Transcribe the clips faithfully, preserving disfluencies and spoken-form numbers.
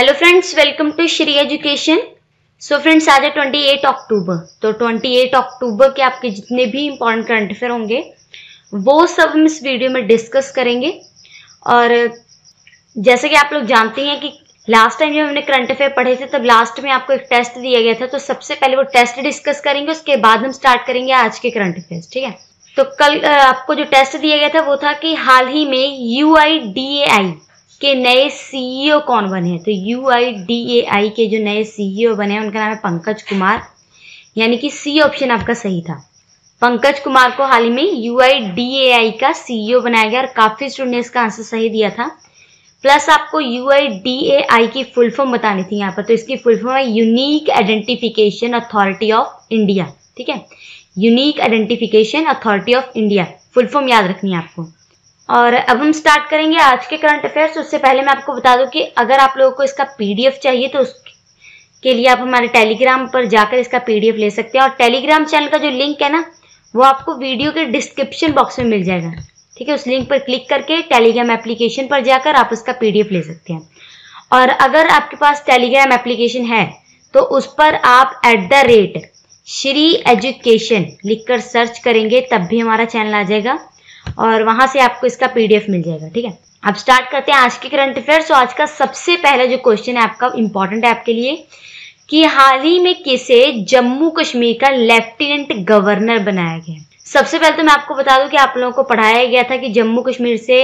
Hello friends, welcome to Shri education. So friends, आज है अट्ठाईस अक्टूबर। तो अट्ठाईस अक्टूबर के आपके जितने भी इम्पोर्टेंट करंट अफेयर होंगे वो सब हम इस वीडियो में डिस्कस करेंगे। और जैसे कि आप लोग जानते हैं कि लास्ट टाइम जब हमने करंट अफेयर पढ़े थे तब लास्ट में आपको एक टेस्ट दिया गया था, तो सबसे पहले वो टेस्ट डिस्कस करेंगे, उसके बाद हम स्टार्ट करेंगे आज के करंट अफेयर। ठीक है, तो कल आपको जो टेस्ट दिया गया था वो था कि हाल ही में यू आई डी ए आई के नए सीईओ कौन बने हैं। तो यूआईडीएआई के जो नए सीईओ बने हैं उनका नाम है पंकज कुमार, यानी कि सी ऑप्शन आपका सही था। पंकज कुमार को हाल ही में यूआईडीएआई का सीईओ बनाया गया और काफ़ी स्टूडेंट ने इसका आंसर सही दिया था। प्लस आपको यूआईडीएआई की फुल फॉर्म बतानी थी यहाँ पर, तो इसकी फुल फॉर्म है unique identification authority of India. ठीक है, unique identification authority of India full form याद रखनी है आपको। और अब हम स्टार्ट करेंगे आज के करंट अफेयर्स। उससे पहले मैं आपको बता दूं कि अगर आप लोगों को इसका पीडीएफ चाहिए तो उसके लिए आप हमारे टेलीग्राम पर जाकर इसका पीडीएफ ले सकते हैं। और टेलीग्राम चैनल का जो लिंक है ना वो आपको वीडियो के डिस्क्रिप्शन बॉक्स में मिल जाएगा। ठीक है, उस लिंक पर क्लिक करके टेलीग्राम एप्लीकेशन पर जाकर आप उसका पीडीएफ ले सकते हैं। और अगर आपके पास टेलीग्राम एप्लीकेशन है तो उस पर आप at the rate Shri education लिखकर सर्च करेंगे तब भी हमारा चैनल आ जाएगा और वहां से आपको इसका पीडीएफ मिल जाएगा। ठीक है, अब स्टार्ट करते हैं आज के करंट अफेयर्स। तो आज का सबसे पहला जो क्वेश्चन है आपका इंपॉर्टेंट है आपके लिए कि हाल ही में किसे जम्मू कश्मीर का लेफ्टिनेंट गवर्नर बनाया गया। सबसे पहले तो मैं आपको बता दूं कि आप लोगों को पढ़ाया गया था कि जम्मू कश्मीर से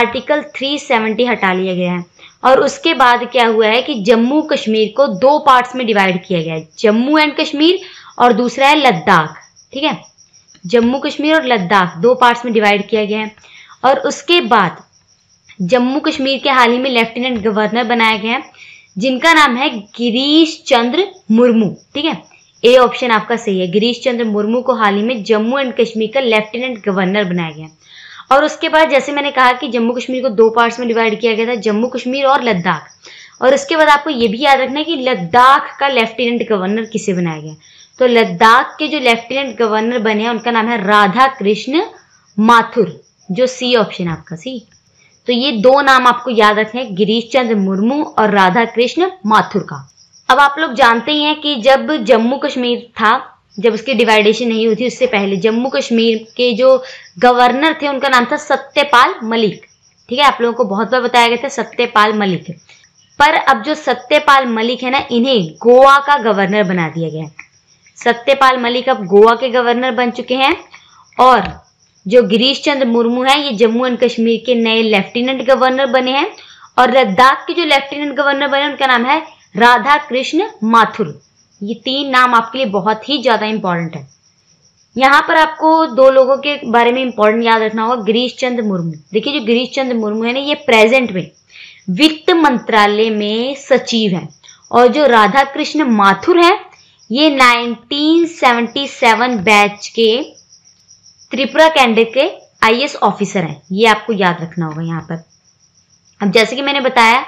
आर्टिकल तीन सौ सत्तर हटा लिया गया है और उसके बाद क्या हुआ है कि जम्मू कश्मीर को दो पार्ट्स में डिवाइड किया गया है, जम्मू एंड कश्मीर और दूसरा है लद्दाख। ठीक है, जम्मू कश्मीर और लद्दाख दो पार्ट्स में डिवाइड किया गया है। और उसके बाद जम्मू कश्मीर के हाल ही में लेफ्टिनेंट गवर्नर बनाया गया है जिनका नाम है गिरीश चंद्र मुर्मू। ठीक है, ए ऑप्शन आपका सही है। गिरीश चंद्र मुर्मू को हाल ही में जम्मू एंड कश्मीर का लेफ्टिनेंट गवर्नर बनाया गया है। और उसके बाद जैसे मैंने कहा कि जम्मू कश्मीर को दो पार्ट्स में डिवाइड किया गया था, जम्मू कश्मीर और लद्दाख। और उसके बाद आपको ये भी याद रखना है कि लद्दाख का लेफ्टिनेंट गवर्नर किसे बनाया गया। तो लद्दाख के जो लेफ्टिनेंट गवर्नर बने हैं उनका नाम है राधा कृष्ण माथुर, जो सी ऑप्शन आपका सी। तो ये दो नाम आपको याद रखने हैं, गिरीश चंद्र मुर्मू और राधा कृष्ण माथुर का। अब आप लोग जानते ही हैं कि जब जम्मू कश्मीर था, जब उसकी डिवाइडेशन नहीं हुई थी उससे पहले जम्मू कश्मीर के जो गवर्नर थे उनका नाम था सत्यपाल मलिक। ठीक है, आप लोगों को बहुत बार बताया गया था सत्यपाल मलिक। पर अब जो सत्यपाल मलिक है ना, इन्हें गोवा का गवर्नर बना दिया गया है। सत्यपाल मलिक अब गोवा के गवर्नर बन चुके हैं और जो गिरीश चंद्र मुर्मू हैं ये जम्मू एंड कश्मीर के नए लेफ्टिनेंट गवर्नर बने हैं। और लद्दाख के जो लेफ्टिनेंट गवर्नर बने हैं उनका नाम है राधा कृष्ण माथुर। ये तीन नाम आपके लिए बहुत ही ज्यादा इंपॉर्टेंट है। यहाँ पर आपको दो लोगों के बारे में इंपॉर्टेंट याद रखना होगा, गिरीश चंद्र मुर्मू। देखिए जो गिरीश चंद्र मुर्मू है ना ये प्रेजेंट में वित्त मंत्रालय में सचिव है और जो राधा कृष्ण माथुर है ये नाइनटीन सेवेंटी सेवन बैच के त्रिपुरा कैंडर के आईएएस ऑफिसर हैं। ये आपको याद रखना होगा यहाँ पर। अब जैसे कि मैंने बताया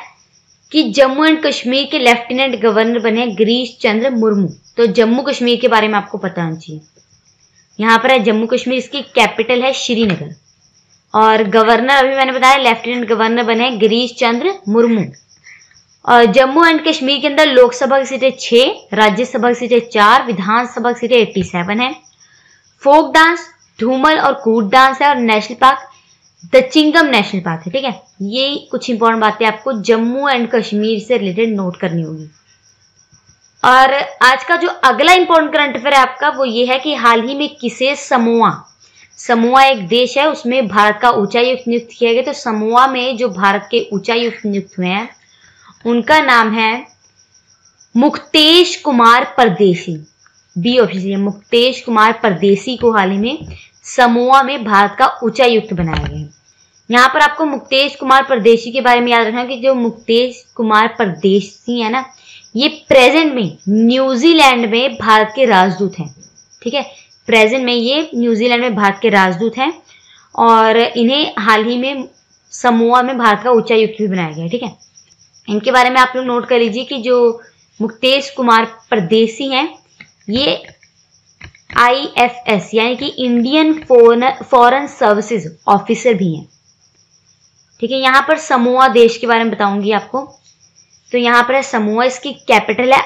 कि जम्मू एंड कश्मीर के लेफ्टिनेंट गवर्नर बने गिरीश चंद्र मुर्मू, तो जम्मू कश्मीर के बारे में आपको पता होना चाहिए। यहाँ पर है जम्मू कश्मीर, इसकी कैपिटल है श्रीनगर। और गवर्नर अभी मैंने बताया लेफ्टिनेंट गवर्नर बने गिरीश चंद्र मुर्मू। और जम्मू एंड कश्मीर के अंदर लोकसभा की सीटें छह, राज्यसभा की सीटें चार, विधानसभा की सीटें सत्तासी हैं। फोक डांस, धूमल और कूट डांस है और नेशनल पार्क द चिंगम नेशनल पार्क है। ठीक है, ये कुछ इंपॉर्टेंट बातें आपको जम्मू एंड कश्मीर से रिलेटेड नोट करनी होगी। और आज का जो अगला इंपॉर्टेंट करंट अफेयर है आपका वो ये है कि हाल ही में किसे समोआ, समोआ एक देश है उसमें भारत का उच्चायुक्त नियुक्त किया गया। तो समोआ में जो भारत के उच्चायुक्त नियुक्त हुए हैं उनका नाम है मुक्तेश कुमार परदेशी। बी ऑफिसर मुक्तेश कुमार परदेशी को हाल ही में समोआ में भारत का उच्चायुक्त बनाया गया है। यहाँ पर आपको मुक्तेश कुमार परदेशी के बारे में याद रखना है कि जो मुक्तेश कुमार परदेशी है ना ये प्रेजेंट में न्यूजीलैंड में भारत के राजदूत हैं। ठीक है, प्रेजेंट में ये न्यूजीलैंड में भारत के राजदूत हैं और इन्हें हाल ही में समोआ में भारत का उच्चायुक्त भी बनाया गया। ठीक है, इनके बारे में आप लोग नोट कर लीजिए कि जो मुक्तेश कुमार परदेशी हैं ये आईएफएस यानी कि इंडियन फॉरेन सर्विसेज ऑफिसर भी हैं। ठीक है, यहाँ पर समोआ देश के बारे में बताऊंगी आपको। तो यहाँ पर है समोआ, इसकी कैपिटल है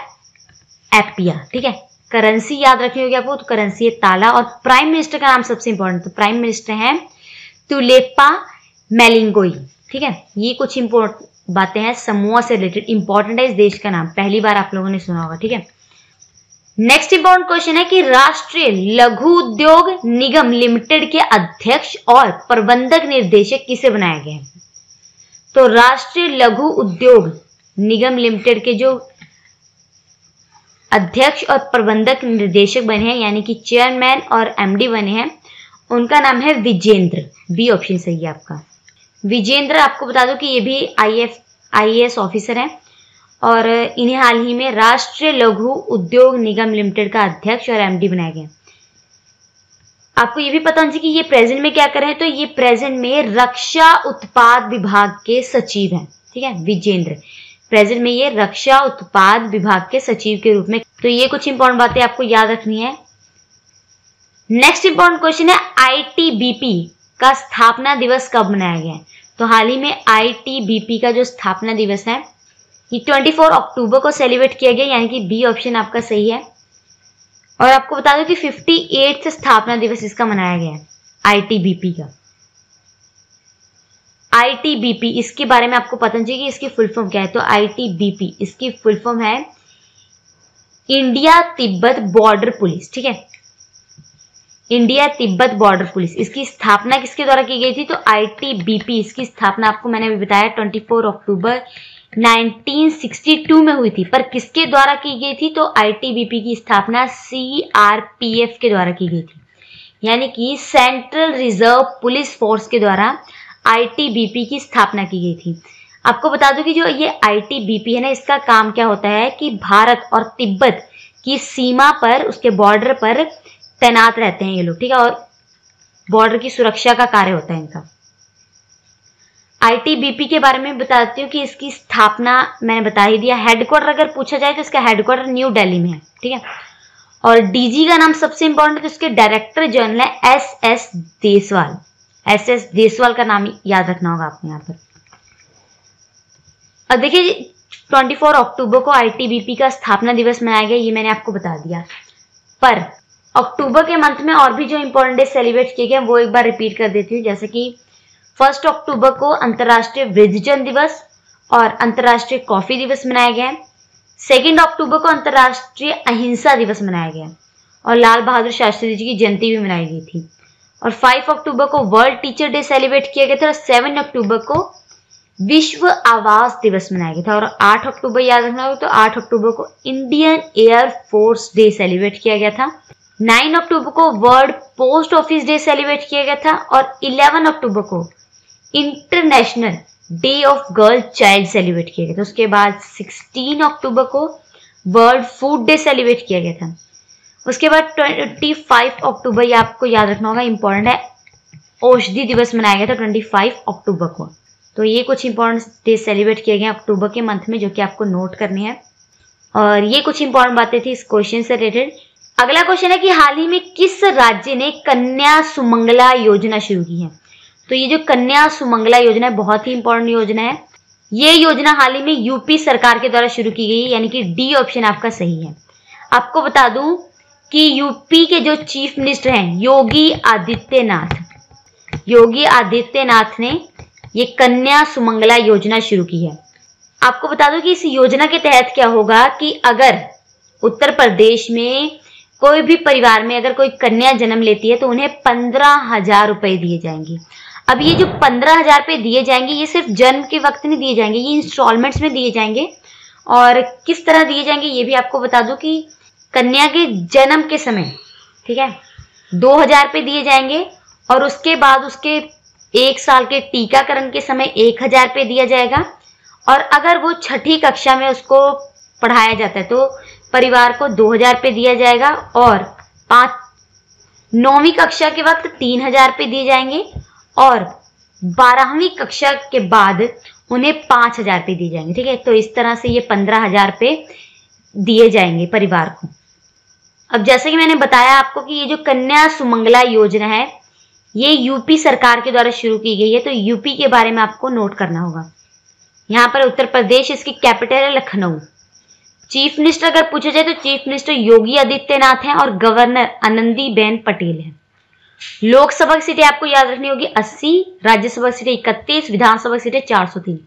एपिया। ठीक है, करेंसी याद रखनी होगी आपको, तो करेंसी है ताला। और प्राइम मिनिस्टर का नाम सबसे इंपॉर्टेंट, तो प्राइम मिनिस्टर है तुइलेपा मैलिंगोई। ठीक है, ये कुछ इंपोर्ट बातें हैं समोआ से रिलेटेड, इंपॉर्टेंट है इस देश का नाम, पहली बार आप लोगों ने सुना होगा। ठीक है, नेक्स्ट इंपॉर्टेंट क्वेश्चन है कि राष्ट्रीय लघु उद्योग निगम लिमिटेड के अध्यक्ष और प्रबंधक निर्देशक किसे बनाए गए हैं। तो राष्ट्रीय लघु उद्योग निगम लिमिटेड के जो अध्यक्ष और प्रबंधक निर्देशक बने हैं, यानी कि चेयरमैन और एमडी बने हैं, उनका नाम है विजेंद्र। बी ऑप्शन सही है आपका, विजेंद्र। आपको बता दूं कि ये भी आईएफ आईएएस ऑफिसर हैं और इन्हें हाल ही में राष्ट्रीय लघु उद्योग निगम लिमिटेड का अध्यक्ष और एमडी बनाए गए। आपको ये भी पता होना चाहिए कि ये प्रेजेंट में क्या करें, तो ये प्रेजेंट में रक्षा उत्पाद विभाग के सचिव हैं। ठीक है, विजेंद्र प्रेजेंट में ये रक्षा उत्पाद विभाग के सचिव के रूप में। तो ये कुछ इंपॉर्टेंट बातें आपको याद रखनी है। नेक्स्ट इंपॉर्टेंट क्वेश्चन है आईटीबीपी का स्थापना दिवस कब मनाया गया है। तो हाल ही में आईटीबीपी का जो स्थापना दिवस है ये चौबीस अक्टूबर को सेलिब्रेट किया गया, यानी कि बी ऑप्शन आपका सही है। और आपको बता दूं कि अट्ठावन से स्थापना दिवस इसका मनाया गया है आईटीबीपी का। आईटीबीपी, इसके बारे में आपको पता चाहिए कि इसकी फुल फॉर्म क्या है। तो आईटीबीपी, इसकी फुल फॉर्म है इंडिया तिब्बत बॉर्डर पुलिस। ठीक है, इंडिया तिब्बत बॉर्डर पुलिस। इसकी स्थापना किसके द्वारा की गई थी, तो आईटीबीपी, इसकी स्थापना आपको मैंने अभी बताया चौबीस अक्टूबर उन्नीस सौ बासठ में हुई थी, पर किसके द्वारा की गई थी, तो आईटीबीपी की स्थापना सीआरपीएफ के द्वारा की गई थी, यानी कि सेंट्रल रिजर्व पुलिस फोर्स के द्वारा आईटीबीपी की स्थापना की गई थी। आपको बता दूं कि जो ये आईटीबीपी है ना, इसका काम क्या होता है कि भारत और तिब्बत की सीमा पर, उसके बॉर्डर पर तैनात रहते हैं ये लोग। ठीक है, और बॉर्डर की सुरक्षा का कार्य होता है इनका। आईटीबीपी के बारे में बताती हूँ कि इसकी स्थापना मैंने बता ही दिया। हेडक्वार्टर अगर पूछा जाए तो इसका हेडक्वार्टर न्यू दिल्ली में है। ठीक है, और डीजी का नाम सबसे इंपॉर्टेंट है, तो इसके डायरेक्टर जनरल है S S Deswal. S S Deswal का नाम याद रखना होगा आपको यहाँ पर। और देखिए चौबीस अक्टूबर को आईटीबीपी का स्थापना दिवस मनाया गया, ये मैंने आपको बता दिया, पर अक्टूबर के मंथ में और भी जो इंपॉर्टेंट डे सेलिब्रेट किए गए वो एक बार रिपीट कर देती हूँ। जैसे कि फर्स्ट अक्टूबर को अंतर्राष्ट्रीय वृद्धजन दिवस और अंतर्राष्ट्रीय कॉफी दिवस मनाया गया है। सेकेंड अक्टूबर को अंतर्राष्ट्रीय अहिंसा दिवस मनाया गया और लाल बहादुर शास्त्री जी की जयंती भी मनाई गई थी। और फाइव अक्टूबर को वर्ल्ड टीचर डे सेलिब्रेट किया गया था और सेवन अक्टूबर को विश्व आवास दिवस मनाया गया था। और आठ अक्टूबर याद रखना होगा, तो आठ अक्टूबर को Indian air force day celebrate किया गया था। नौ अक्टूबर को world post office day celebrate किया गया था और ग्यारह अक्टूबर को international day of girl child celebrate किया गया था। उसके बाद सोलह अक्टूबर को वर्ल्ड फूड डे सेलिब्रेट किया गया था। उसके बाद पच्चीस अक्टूबर, ये आपको याद रखना होगा, इंपॉर्टेंट है, औषधि दिवस मनाया गया था पच्चीस अक्टूबर को। तो ये कुछ इंपॉर्टेंट डे सेलिब्रेट किए गए अक्टूबर के मंथ में, जो कि आपको नोट करनी है। और ये कुछ इंपॉर्टेंट बातें थी इस क्वेश्चन से रिलेटेड। अगला क्वेश्चन है कि हाल ही में किस राज्य ने कन्या सुमंगला योजना शुरू की है। तो ये जो कन्या सुमंगला योजना है बहुत ही इंपॉर्टेंट योजना है। ये योजना हाल ही में यूपी सरकार के द्वारा शुरू की गई है, यानी कि डी ऑप्शन आपका सही है। आपको बता दूं कि यूपी के जो चीफ मिनिस्टर हैं योगी आदित्यनाथ, योगी आदित्यनाथ ने ये कन्या सुमंगला योजना शुरू की है। आपको बता दूं कि इस योजना के तहत क्या होगा कि अगर उत्तर प्रदेश में कोई भी परिवार में अगर कोई कन्या जन्म लेती है तो उन्हें पंद्रह हजार रुपए दिए जाएंगे। अब ये जो पंद्रह हजार रुपये दिए जाएंगे ये सिर्फ जन्म के वक्त नहीं दिए जाएंगे, ये इंस्टॉलमेंट्स में दिए जाएंगे। और किस तरह दिए जाएंगे ये भी आपको बता दूं कि कन्या के जन्म के समय, ठीक है, दो हजार रुपये दिए जाएंगे और उसके बाद उसके एक साल के टीकाकरण के समय एक हजार रुपये दिया जाएगा। और अगर वो छठी कक्षा में उसको पढ़ाया जाता है तो परिवार को दो हजार रुपये दिया जाएगा और पाँच नौवीं कक्षा के वक्त तीन हजार रुपये दिए जाएंगे और बारहवीं कक्षा के बाद उन्हें पाँच हजार रुपये दिए जाएंगे। ठीक है, तो इस तरह से ये पंद्रह हजार रुपये दिए जाएंगे परिवार को। अब जैसे कि मैंने बताया आपको कि ये जो कन्या सुमंगला योजना है ये यूपी सरकार के द्वारा शुरू की गई है, तो यूपी के बारे में आपको नोट करना होगा। यहाँ पर उत्तर प्रदेश, इसकी कैपिटल है लखनऊ। चीफ मिनिस्टर अगर पूछा जाए तो चीफ मिनिस्टर योगी आदित्यनाथ हैं और गवर्नर आनंदीबेन पटेल हैं। लोकसभा सीटें आपको याद रखनी होगी अस्सी, राज्यसभा सीटें इकतीस, विधानसभा सीटें चार सौ तीन।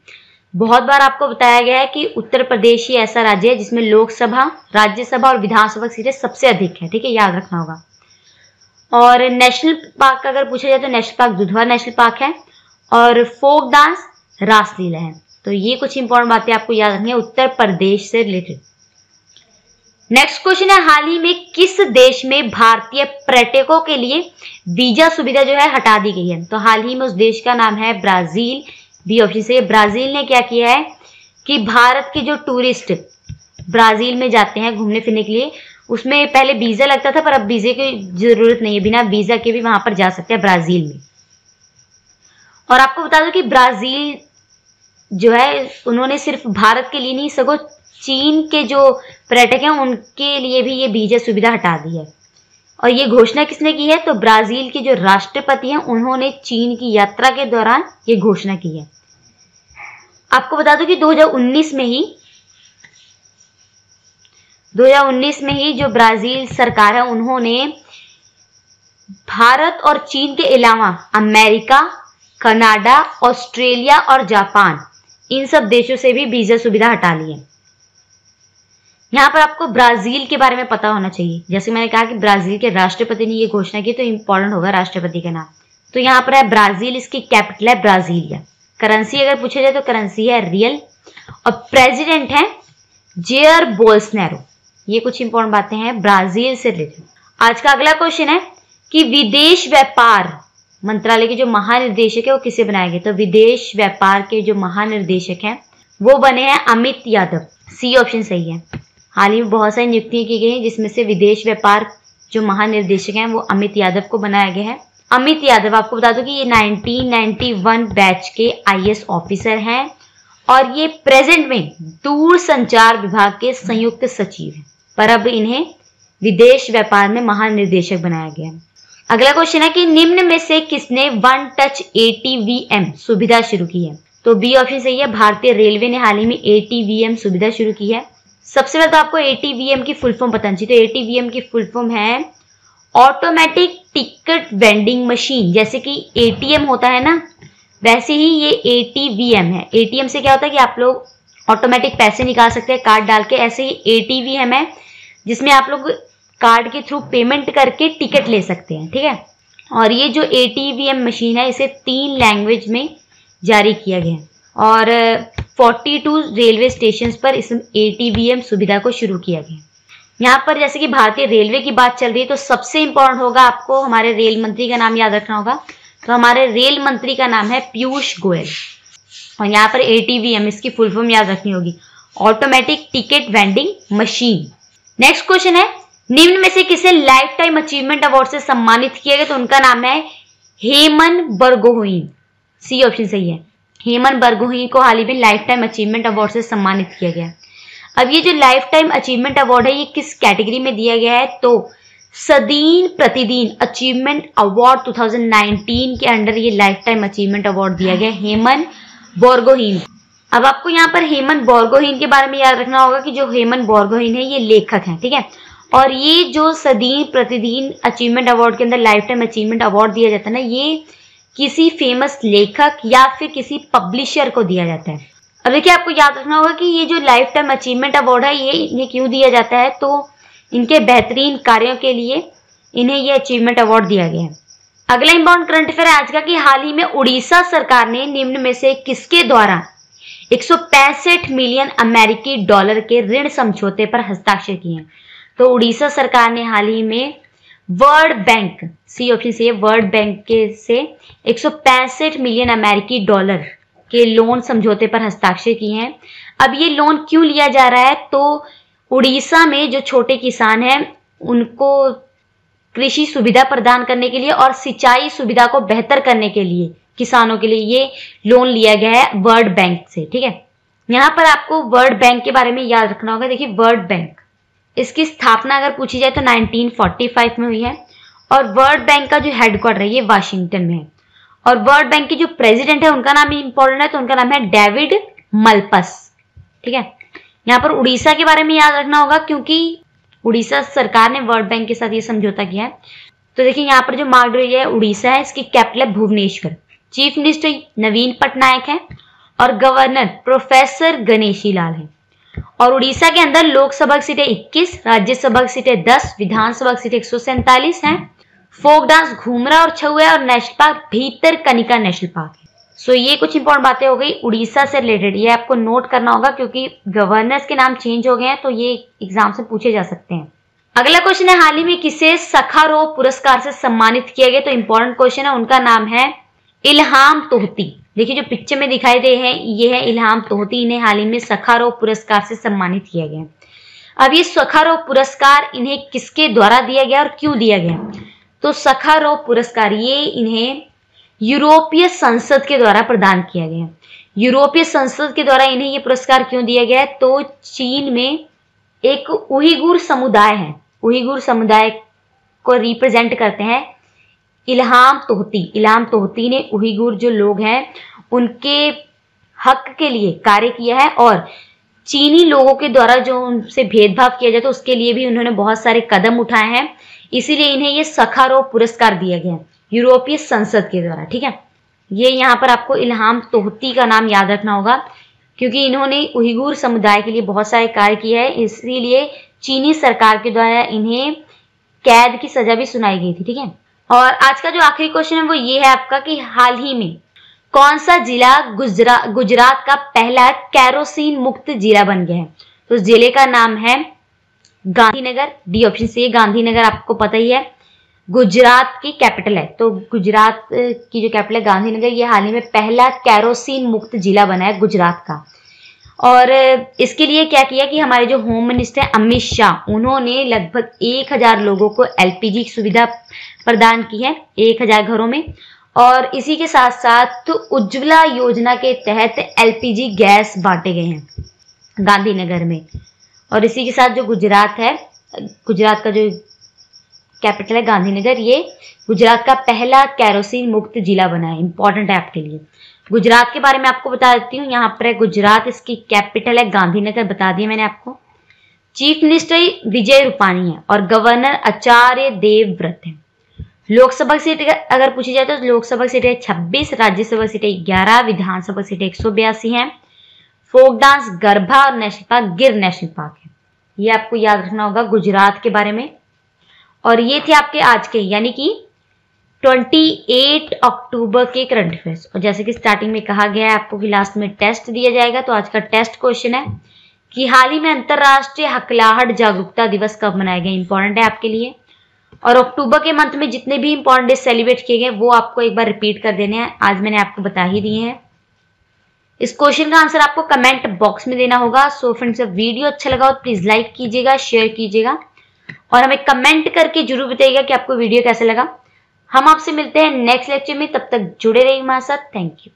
बहुत बार आपको बताया गया है कि उत्तर प्रदेश ही ऐसा राज्य है जिसमें लोकसभा, राज्यसभा और विधानसभा सीटें सबसे अधिक है, ठीक है, याद रखना होगा। और नेशनल पार्क अगर पूछा जाए तो national park Dudhwa national park है और फोक डांस रासलीला है। तो ये कुछ इंपॉर्टेंट बातें आपको याद रखनी है उत्तर प्रदेश से रिलेटेड। नेक्स्ट क्वेश्चन है, हाल ही में किस देश में भारतीय पर्यटकों के लिए वीजा सुविधा जो है हटा दी गई है? तो हाल ही में उस देश का नाम है ब्राजील। बी ऑप्शन से ब्राजील ने क्या किया है कि भारत के जो टूरिस्ट ब्राजील में जाते हैं घूमने फिरने के लिए, उसमें पहले वीजा लगता था, पर अब वीजे की जरूरत नहीं है, बिना वीजा के भी वहां पर जा सकते हैं ब्राजील में। और आपको बता दो कि ब्राजील जो है उन्होंने सिर्फ भारत के लिए नहीं सगो चीन के जो पर्यटक हैं उनके लिए भी ये वीजा सुविधा हटा दी है। और ये घोषणा किसने की है? तो ब्राजील के जो राष्ट्रपति हैं उन्होंने चीन की यात्रा के दौरान ये घोषणा की है। आपको बता दूं कि दो हज़ार उन्नीस में ही दो हज़ार उन्नीस में ही जो ब्राजील सरकार है उन्होंने भारत और चीन के अलावा अमेरिका, कनाडा, ऑस्ट्रेलिया और जापान, इन सब देशों से भी वीजा सुविधा हटा ली है। यहाँ पर आपको ब्राजील के बारे में पता होना चाहिए, जैसे मैंने कहा कि ब्राजील के राष्ट्रपति ने ये घोषणा की, तो इंपॉर्टेंट होगा राष्ट्रपति का नाम। तो यहाँ पर है ब्राजील, इसकी कैपिटल है ब्राजीलिया। करेंसी अगर पूछा जाए तो करेंसी है रियल। और प्रेसिडेंट है जेयर बोल्सोनारो। ये कुछ इंपॉर्टेंट बातें हैं ब्राजील से रिलेटेड। आज का अगला क्वेश्चन है कि विदेश व्यापार मंत्रालय के जो महानिदेशक है वो किसे बनाए गए? तो विदेश व्यापार के जो महानिदेशक हैं वो बने हैं अमित यादव। सी ऑप्शन सही है। हाल ही में बहुत सारी नियुक्तियां की गई हैं जिसमें से विदेश व्यापार जो महानिदेशक हैं वो अमित यादव को बनाया गया है। अमित यादव आपको बता दूं कि ये नाइनटीन नाइंटी वन बैच के आईएएस ऑफिसर हैं और ये प्रेजेंट में दूर संचार विभाग के संयुक्त सचिव हैं, पर अब इन्हें विदेश व्यापार में महानिदेशक बनाया गया है। अगला क्वेश्चन है कि निम्न में से किसने वन टच एटीवीएम सुविधा शुरू की है? तो बी ऑप्शन सही है। भारतीय रेलवे ने हाल ही में एटीवीएम सुविधा शुरू की है। सबसे पहले तो आपको एटीवीएम की फुल फॉर्म बतानी चाहिए। तो एटीवीएम की फुल फॉर्म है ऑटोमेटिक टिकट वेंडिंग मशीन। जैसे कि एटीएम होता है ना, वैसे ही ये एटीवीएम है। एटीएम से क्या होता है कि आप लोग ऑटोमेटिक पैसे निकाल सकते हैं कार्ड डाल के, ऐसे ही एटीवीएम है जिसमें आप लोग कार्ड के थ्रू पेमेंट करके टिकट ले सकते हैं, ठीक है। और ये जो एटीवीएम मशीन है इसे तीन लैंग्वेज में जारी किया गया है और बयालीस रेलवे स्टेशंस पर इस एटीवीएम सुविधा को शुरू किया गया है। यहाँ पर जैसे कि भारतीय रेलवे की बात चल रही है तो सबसे इम्पोर्टेंट होगा आपको हमारे रेल मंत्री का नाम याद रखना होगा। तो हमारे रेल मंत्री का नाम है पीयूष गोयल। और यहाँ पर एटीवीएम इसकी फुल फॉर्म याद रखनी होगी, automatic ticket vending machine. Next question है, निम्न में से किसे लाइफ टाइम अचीवमेंट अवार्ड से सम्मानित किया गया? तो उनका नाम है होमेन बोरगोहाइन। सी ऑप्शन सही है। होमेन बोरगोहाइन को हाल ही में लाइफ टाइम अचीवमेंट अवार्ड से सम्मानित किया गया। अब ये जो लाइफ टाइम अचीवमेंट अवार्ड है ये किस कैटेगरी में दिया गया है? तो सदीन प्रतिदिन अचीवमेंट अवार्ड दो हज़ार उन्नीस के अंडर ये लाइफ टाइम अचीवमेंट अवार्ड दिया गया होमेन बोरगोहाइन। अब आपको यहाँ पर होमेन बोरगोहाइन के बारे में याद रखना होगा कि जो होमेन बोरगोहाइन है ये लेखक है, ठीक है। और ये जो सदीन प्रतिदिन अचीवमेंट अवार्ड के अंदर लाइफ टाइम अचीवमेंट अवार्ड दिया जाता है ना, ये किसी फेमस लेखक या फिर किसी पब्लिशर को दिया जाता है। अब देखिए आपको याद रखना होगा कि ये जो लाइफ टाइम अचीवमेंट अवार्ड है ये इन्हें क्यों दिया जाता है? तो इनके बेहतरीन कार्यों के लिए इन्हें ये अचीवमेंट अवार्ड दिया गया है। अगला इंपॉर्टेंट करंट अफेयर आज का कि हाल ही में उड़ीसा सरकार ने निम्न में से किसके द्वारा एक सौ पैंसठ मिलियन अमेरिकी डॉलर के ऋण समझौते पर हस्ताक्षर किए हैं? तो उड़ीसा सरकार ने हाल ही में वर्ल्ड बैंक, सी ऑप्शन से वर्ल्ड बैंक के से एक सौ पैंसठ मिलियन अमेरिकी डॉलर के लोन समझौते पर हस्ताक्षर किए हैं। अब ये लोन क्यों लिया जा रहा है? तो उड़ीसा में जो छोटे किसान हैं उनको कृषि सुविधा प्रदान करने के लिए और सिंचाई सुविधा को बेहतर करने के लिए किसानों के लिए ये लोन लिया गया है वर्ल्ड बैंक से, ठीक है। यहाँ पर आपको वर्ल्ड बैंक के बारे में याद रखना होगा। देखिए वर्ल्ड बैंक, इसकी स्थापना अगर पूछी जाए तो नाइनटीन फोर्टी फाइव में हुई है और वर्ल्ड बैंक का जो हेडक्वार्टर है ये वाशिंगटन में है। और वर्ल्ड बैंक के जो प्रेसिडेंट है उनका नाम इंपॉर्टेंट है, तो उनका नाम है डेविड मलपस। ठीक है, यहाँ पर उड़ीसा के बारे में याद रखना होगा क्योंकि उड़ीसा सरकार ने वर्ल्ड बैंक के साथ ये समझौता किया है। तो देखिए यहाँ पर जो मार्ग रही है उड़ीसा है, इसकी कैपिटल है भुवनेश्वर। चीफ मिनिस्टर नवीन पटनायक है और गवर्नर प्रोफेसर गणेशी लाल है। और उड़ीसा के अंदर लोकसभा की सीटें इक्कीस, राज्यसभा की सीटें दस, विधानसभा की सीटें एक सौ सैंतालीस है। फोक डांस घूमरा और छुआ है और नेशनल पार्क भीतर कनिका नेशनल पार्क है। सो ये कुछ इंपॉर्टेंट बातें हो गई उड़ीसा से रिलेटेड, ये आपको नोट करना होगा क्योंकि गवर्नर्स के नाम चेंज हो गए हैं तो ये एग्जाम से पूछे जा सकते हैं। अगला क्वेश्चन है हाल ही में किसे सखारोव पुरस्कार से सम्मानित किया गया, तो इंपॉर्टेंट क्वेश्चन है। उनका नाम है इल्हाम तोहती। देखिए जो पिक्चर में दिखाई दे है ये है इल्हाम तोहती। इन्हें हाल ही में सखारोव पुरस्कार से सम्मानित किया गया। अब ये सखारोव पुरस्कार इन्हें किसके द्वारा दिया गया और क्यों दिया गया, तो सखारोव पुरस्कार ये इन्हें यूरोपीय संसद के द्वारा प्रदान किया गया। यूरोपीय संसद के द्वारा इन्हें ये पुरस्कार क्यों दिया गया, तो चीन में एक उइगुर समुदाय है, उइगुर समुदाय को रिप्रेजेंट करते हैं इल्हाम तोहती। इल्हाम तोहती ने उइगुर जो लोग हैं उनके हक के लिए कार्य किया है और चीनी लोगों के द्वारा जो उनसे भेदभाव किया जाता है उसके लिए भी उन्होंने बहुत सारे कदम उठाए हैं, इसीलिए इन्हें ये सखारोव पुरस्कार दिया गया यूरोपीय संसद के द्वारा। ठीक है, ये यहाँ पर आपको इल्हाम तोहती का नाम याद रखना होगा क्योंकि इन्होंने उइगुर समुदाय के लिए बहुत सारे कार्य किए हैं, इसीलिए चीनी सरकार के द्वारा इन्हें कैद की सजा भी सुनाई गई थी। ठीक है, और आज का जो आखिरी क्वेश्चन है वो ये है आपका कि हाल ही में कौन सा जिला गुजरा गुजरात का पहला कैरोसिन मुक्त जिला बन गया है, तो जिले का नाम है गांधीनगर। डी ऑप्शन से गांधीनगर आपको पता ही है गुजरात की कैपिटल है, तो गुजरात की जो कैपिटल है गांधीनगर ये हाल ही में पहला कैरोसिन मुक्त जिला बना है गुजरात का। और इसके लिए क्या किया कि हमारे जो होम मिनिस्टर अमित शाह उन्होंने लगभग एक हजार लोगों को एलपीजी की सुविधा प्रदान की है एक हजार घरों में। और इसी के साथ साथ उज्ज्वला योजना के तहत एलपीजी गैस बांटे गए हैं गांधीनगर में। और इसी के साथ जो गुजरात है, गुजरात का जो कैपिटल है गांधीनगर, ये गुजरात का पहला कैरोसिन मुक्त जिला बना है। इंपॉर्टेंट है आपके लिए। गुजरात के बारे में आपको बता देती हूँ, यहाँ पर है गुजरात, इसकी कैपिटल है गांधीनगर, बता दिया मैंने आपको। चीफ मिनिस्टर विजय रूपाणी है और गवर्नर आचार्य देवव्रत है। लोकसभा सीट अगर पूछी जाए तो लोकसभा सीटें छब्बीस, राज्यसभा सीटें ग्यारह, विधानसभा सीटें एक सौ बयासी है। फोक डांस गरबा और national park Gir national park है। ये आपको याद रखना होगा गुजरात के बारे में। और ये थे आपके आज के यानी कि अट्ठाईस अक्टूबर के करंट अफेयर्स। और जैसे कि स्टार्टिंग में कहा गया है आपको कि लास्ट में टेस्ट दिया जाएगा, तो आज का टेस्ट क्वेश्चन है कि हाल ही में अंतर्राष्ट्रीय हकलाहट जागरूकता दिवस कब मनाया गया, इंपॉर्टेंट है आपके लिए। और अक्टूबर के मंथ में जितने भी इंपॉर्टेंट डे सेलिब्रेट किए गए वो आपको एक बार रिपीट कर देने हैं, आज मैंने आपको बता ही दिए हैं। इस क्वेश्चन का आंसर आपको कमेंट बॉक्स में देना होगा। सो फ्रेंड्स, वीडियो अच्छा लगा हो प्लीज लाइक कीजिएगा, शेयर कीजिएगा और हमें कमेंट करके जरूर बताइएगा कि आपको वीडियो कैसा लगा। हम आपसे मिलते हैं नेक्स्ट लेक्चर में, तब तक जुड़े रहिए हमारे साथ। Thank you.